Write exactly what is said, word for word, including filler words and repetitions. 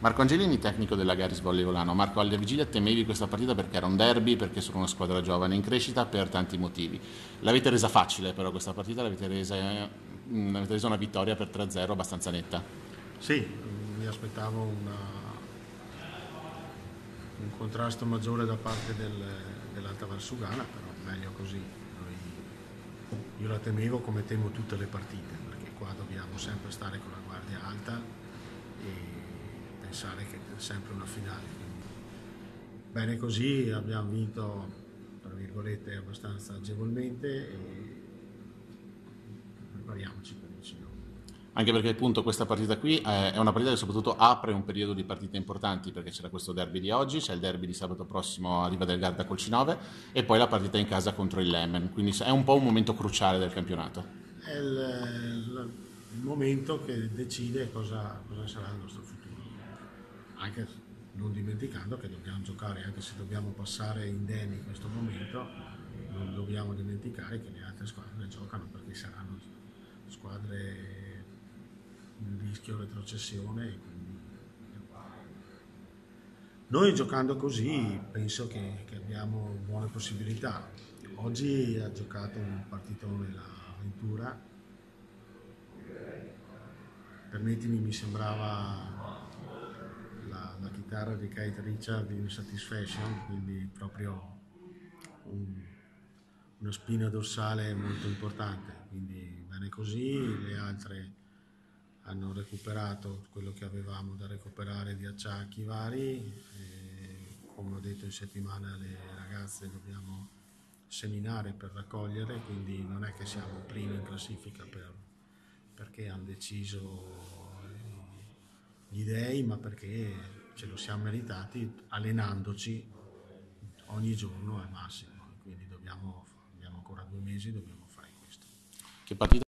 Marco Angelini, tecnico della Lagaris Volley Volano. Marco, alla vigilia temevi questa partita perché era un derby, perché sono una squadra giovane in crescita, per tanti motivi. L'avete resa facile però questa partita, l'avete resa, l'avete resa una vittoria per tre a zero abbastanza netta. Sì, mi aspettavo una, un contrasto maggiore da parte del, dell'Alta Valsugana, però meglio così. Noi, io la temevo come temo tutte le partite, perché qua dobbiamo sempre stare con la guardia alta e pensare che è sempre una finale. Quindi, bene così, abbiamo vinto, tra virgolette, abbastanza agevolmente e prepariamoci per il C nove. Anche perché appunto questa partita qui è una partita che soprattutto apre un periodo di partite importanti, perché c'era questo derby di oggi, c'è il derby di sabato prossimo a Riva del Garda col C nove e poi la partita in casa contro il Lemon, quindi è un po' un momento cruciale del campionato. È il, il, il momento che decide cosa, cosa sarà il nostro futuro. Anche non dimenticando che dobbiamo giocare, anche se dobbiamo passare indenni in questo momento, non dobbiamo dimenticare che le altre squadre giocano, perché saranno squadre in rischio retrocessione. Quindi noi, giocando così, penso che, che abbiamo buone possibilità. Oggi ha giocato un partitone la Ventura, permettimi, mi sembrava la chitarra di Kate Richard in Satisfaction, quindi proprio un, una spina dorsale molto importante, quindi bene così. Le altre hanno recuperato quello che avevamo da recuperare di acciacchi vari e, come ho detto in settimana, le ragazze dobbiamo seminare per raccogliere, quindi non è che siamo primi in classifica per, perché hanno deciso gli dèi, ma perché ce lo siamo meritati allenandoci ogni giorno al massimo, quindi dobbiamo, abbiamo ancora due mesi, dobbiamo fare questo. Che partita